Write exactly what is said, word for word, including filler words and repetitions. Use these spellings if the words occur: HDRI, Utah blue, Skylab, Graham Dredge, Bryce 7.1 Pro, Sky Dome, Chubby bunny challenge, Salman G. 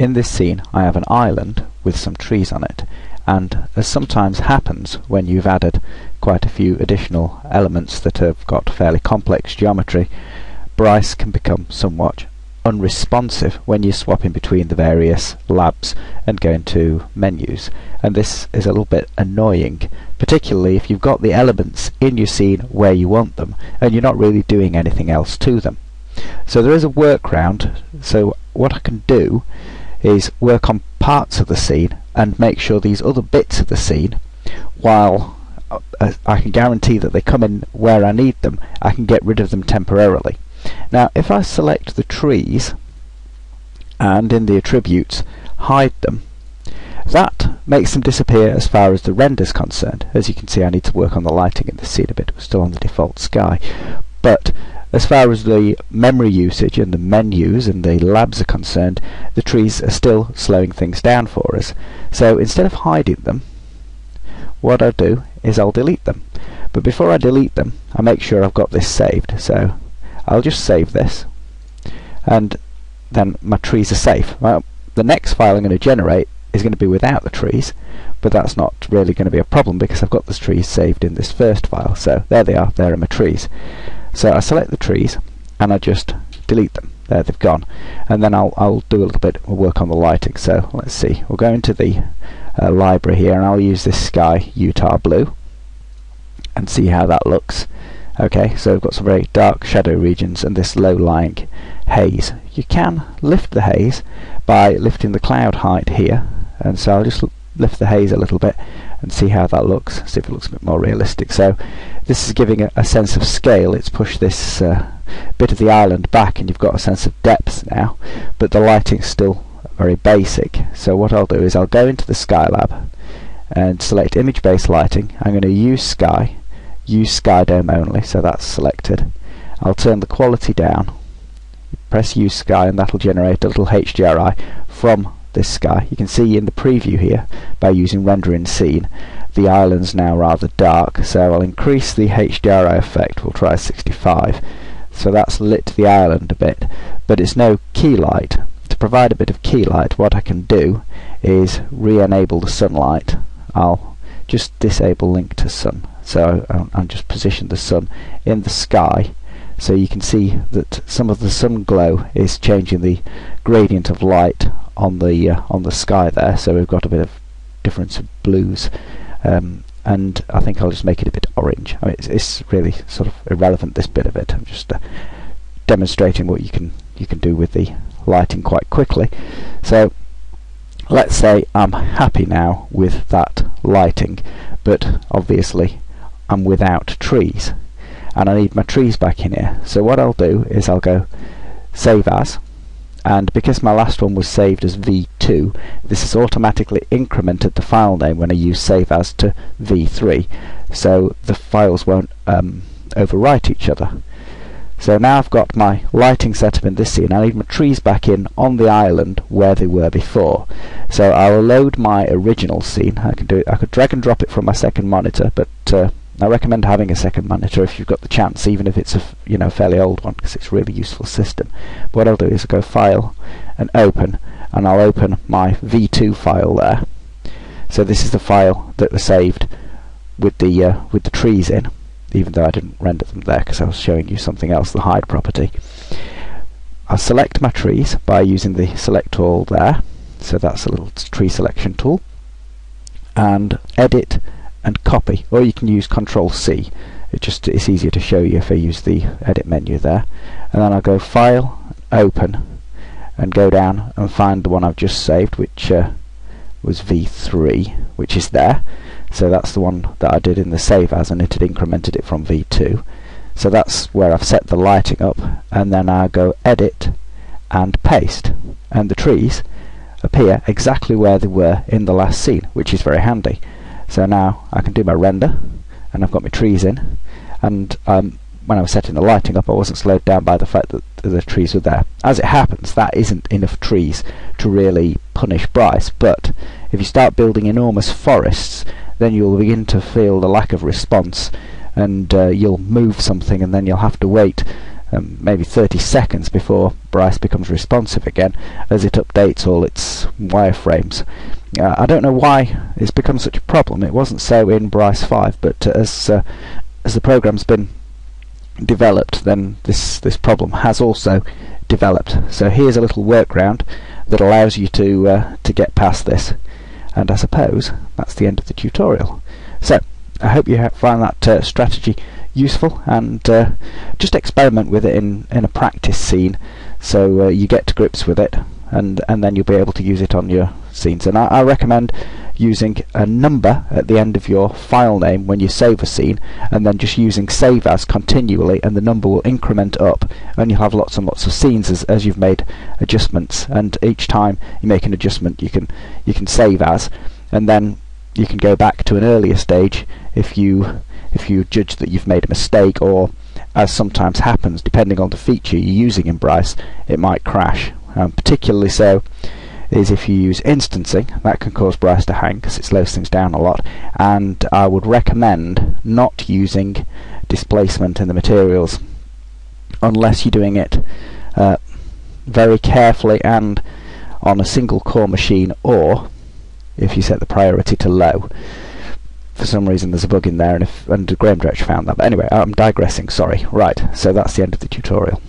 In this scene I have an island with some trees on it, and as sometimes happens when you've added quite a few additional elements that have got fairly complex geometry, Bryce can become somewhat unresponsive when you're swapping between the various labs and going to menus, and this is a little bit annoying, particularly if you've got the elements in your scene where you want them and you're not really doing anything else to them. So there is a workaround. So what I can do is work on parts of the scene and make sure these other bits of the scene, while I can guarantee that they come in where I need them, I can get rid of them temporarily. Now if I select the trees and in the attributes hide them, that makes them disappear as far as the render is concerned. As you can see, I need to work on the lighting in the scene a bit. We're still on the default sky, but as far as the memory usage and the menus and the labs are concerned, the trees are still slowing things down for us. So instead of hiding them, what I'll do is I'll delete them. But before I delete them, I make sure I've got this saved. So I'll just save this, and then my trees are safe. Well, the next file I'm going to generate is going to be without the trees, but that's not really going to be a problem because I've got the trees saved in this first file. So there they are, there are my trees. So I select the trees and I just delete them. There, they've gone. And then I'll, I'll do a little bit of work on the lighting. So let's see, we'll go into the uh, library here and I'll use this sky Utah blue and see how that looks. Okay, so we've got some very dark shadow regions and this low-lying haze. You can lift the haze by lifting the cloud height here, and so I'll just lift the haze a little bit and see how that looks, see if it looks a bit more realistic. So this is giving a, a sense of scale. It's pushed this uh, bit of the island back and you've got a sense of depth now, but the lighting's still very basic. So what I'll do is I'll go into the Skylab and select image-based lighting. I'm going to use sky, use Sky Dome only, so that's selected. I'll turn the quality down, press use sky, and that'll generate a little H D R I from this sky. You can see in the preview here, by using render in scene, the island's now rather dark, so I'll increase the H D R I effect. We'll try sixty-five. So that's lit the island a bit, but it's no key light. To provide a bit of key light, what I can do is re-enable the sunlight. I'll just disable link to sun, so I'll, I'll just position the sun in the sky, so you can see that some of the sun glow is changing the gradient of light on the uh, on the sky there, so we've got a bit of difference of blues, um, and I think I'll just make it a bit orange. I mean, it's, it's really sort of irrelevant, this bit of it. I'm just uh, demonstrating what you can you can do with the lighting quite quickly. So let's say I'm happy now with that lighting, but obviously I'm without trees and I need my trees back in here. So what I'll do is I'll go save as, and because my last one was saved as V two, this is automatically incremented the file name when I use save as to V three, so the files won't um, overwrite each other. So now I've got my lighting set up in this scene. I need my trees back in on the island where they were before, so I'll load my original scene. I can do it, I could drag and drop it from my second monitor, but uh, I recommend having a second monitor if you've got the chance, even if it's a f you know fairly old one, because it's a really useful system. But what I'll do is I'll go File and Open, and I'll open my V two file there. So this is the file that was saved with the uh, with the trees in, even though I didn't render them there because I was showing you something else, the hide property. I'll select my trees by using the Select All there, so that's a little tree selection tool, and edit and copy, or you can use Control C. It just it's easier to show you if I use the edit menu there. And then I'll go File, Open, and go down and find the one I've just saved, which uh, was V three, which is there. So that's the one that I did in the save as, and it had incremented it from V two. So that's where I've set the lighting up, and then I go Edit and Paste, and the trees appear exactly where they were in the last scene, which is very handy. So now I can do my render and I've got my trees in, and um, when I was setting the lighting up I wasn't slowed down by the fact that the trees were there. As it happens, that isn't enough trees to really punish Bryce, but if you start building enormous forests then you'll begin to feel the lack of response, and uh, you'll move something and then you'll have to wait um, maybe thirty seconds before Bryce becomes responsive again as it updates all its wireframes. Uh, I don't know why it's become such a problem. It wasn't so in Bryce five, but as uh, as the program's been developed, then this this problem has also developed. So here's a little workaround that allows you to uh, to get past this. And I suppose that's the end of the tutorial. So I hope you find that uh, strategy useful, and uh, just experiment with it in in a practice scene, so uh, you get to grips with it, and and then you'll be able to use it on your scenes. And I, I recommend using a number at the end of your file name when you save a scene, and then just using save as continually, and the number will increment up, and you'll have lots and lots of scenes as, as you've made adjustments. And each time you make an adjustment, you can you can save as, and then you can go back to an earlier stage if you if you judge that you've made a mistake, or, as sometimes happens, depending on the feature you're using in Bryce, it might crash. Um, particularly so is if you use instancing. That can cause Bryce to hang because it slows things down a lot, and I would recommend not using displacement in the materials unless you're doing it uh, very carefully and on a single core machine, or if you set the priority to low. For some reason there's a bug in there, and, if, and Graham Dredge found that. But anyway, I'm digressing, sorry. Right, so that's the end of the tutorial.